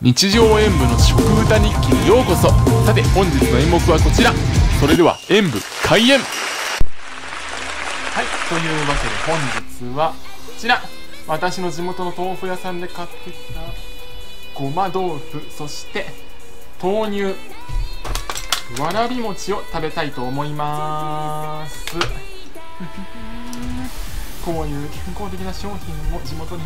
日常演舞の食歌日記にようこそ。さて本日の演目はこちら。それでは演舞開演。はい、というわけで本日はこちら、私の地元の豆腐屋さんで買ってきたごま豆腐、そして豆乳わらび餅を食べたいと思います。こういう健康的な商品も地元に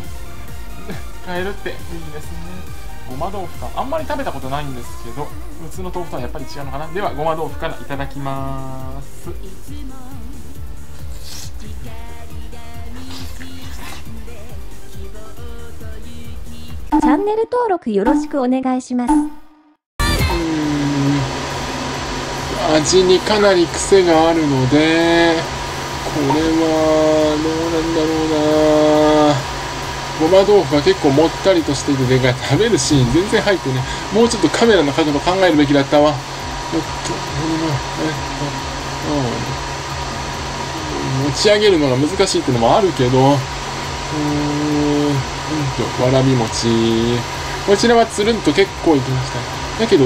買えるっていいですね。ごま豆腐か、あんまり食べたことないんですけど、普通の豆腐とはやっぱり違うのかな。ではごま豆腐からいただきます。チャンネル登録よろしくお願いします。味にかなり癖があるので、これはどうなんだろうな。ごま豆腐は結構もったりとしてて、で食べるシーン全然入ってね、もうちょっとカメラの角度考えるべきだったわ。持ち上げるのが難しいっていうのもあるけど、わらび餅、こちらはつるんと結構いきました。だけど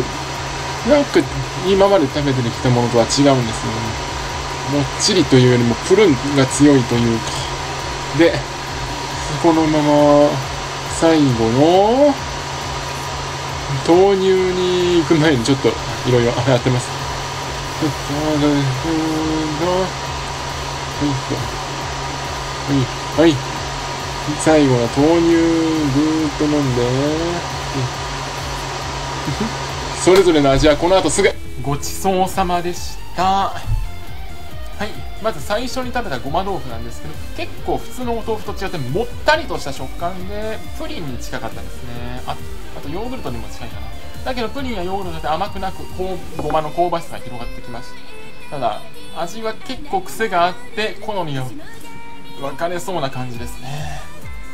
なんか今まで食べてきたものとは違うんですよね。もっちりというよりもプルンが強いというか。でこのまま最後の豆乳に行く前にちょっといろいろ洗ってます。はいはい、最後は豆乳ぐーっと飲んで、それぞれの味はこの後すぐ。ごちそうさまでした。はい、まず最初に食べたごま豆腐なんですけど、結構普通のお豆腐と違ってもったりとした食感でプリンに近かったですね。あとヨーグルトにも近いかな。だけどプリンやヨーグルトって甘くなく、ごまの香ばしさが広がってきました。ただ味は結構癖があって、好みが分かれそうな感じですね。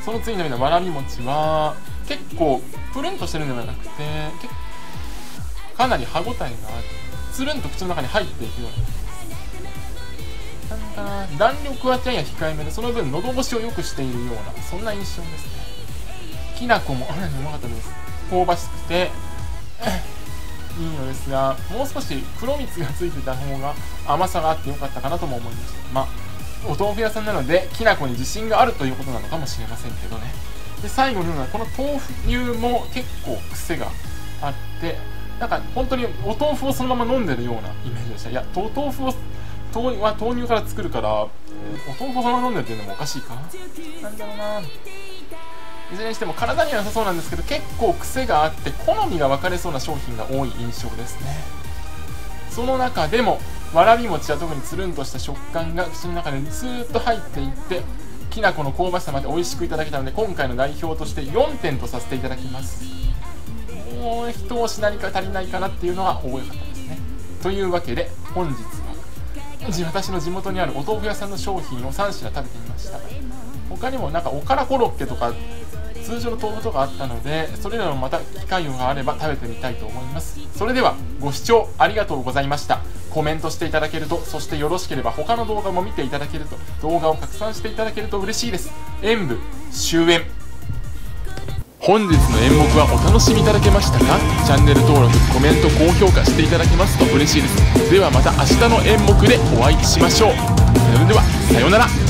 その次のようなわらび餅は結構プルンとしてるのではなくて、かなり歯ごたえがある、つるんと口の中に入っていくような、弾力はやや控えめで、その分喉越しを良くしているような、そんな印象ですね。きな粉もうまかったです。香ばしくていいのですが、もう少し黒蜜がついてた方が甘さがあって良かったかなとも思いました。お豆腐屋さんなのできな粉に自信があるということなのかもしれませんけどね。で最後のようなこの豆腐乳も結構癖があって、なんか本当にお豆腐をそのまま飲んでるようなイメージでした。いや、豆乳から作るから、お豆腐をそのまま飲んでるっていうのもおかしいかな。なんだろうな。いずれにしても体には良さそうなんですけど、結構癖があって好みが分かれそうな商品が多い印象ですね。その中でもわらび餅は特につるんとした食感が口の中でずーっと入っていって、きな粉の香ばしさまで美味しくいただけたので、今回の代表として4点とさせていただきます。もう一押し何か足りないかなっていうのは多かったですね。というわけで本日は私の地元にあるお豆腐屋さんの商品を3品食べてみました。他にもなんかおからコロッケとか通常の豆腐とかあったので、それらもまた機会があれば食べてみたいと思います。それではご視聴ありがとうございました。コメントしていただけると、そしてよろしければ他の動画も見ていただけると、動画を拡散していただけると嬉しいです。演舞終演。本日の演目はお楽しみいただけましたか？チャンネル登録、コメント、高評価していただけますと嬉しいです。ではまた明日の演目でお会いしましょう。それではさようなら。